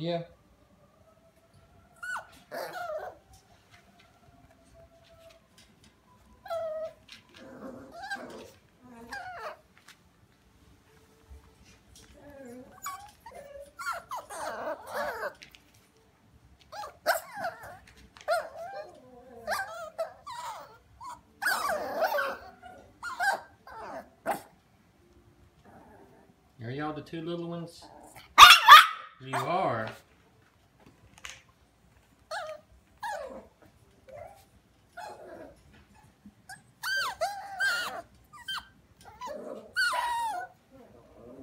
here. Are y'all the two little ones? You are.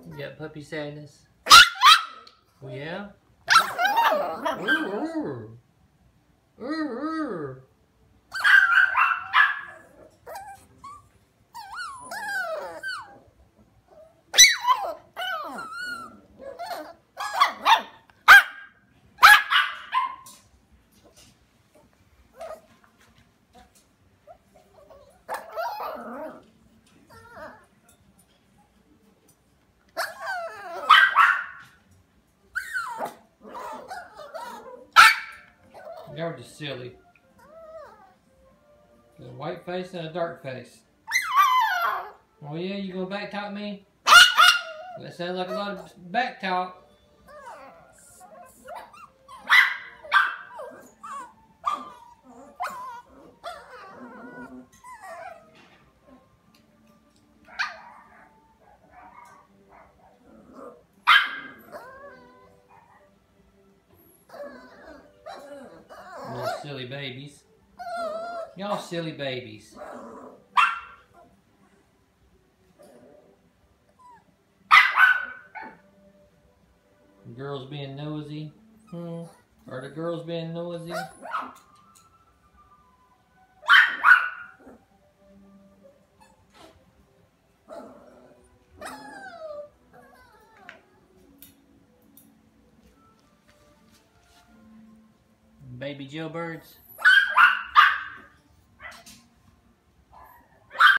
You got puppy sadness? Oh, yeah? Ooh, ooh. Ooh, ooh. They're just silly. There's a white face and a dark face. Oh yeah, you gonna back talk me? That sounds like a lot of back talk. Silly babies. Y'all silly babies. The girls being nosy. Are the girls being nosy? Baby jailbirds.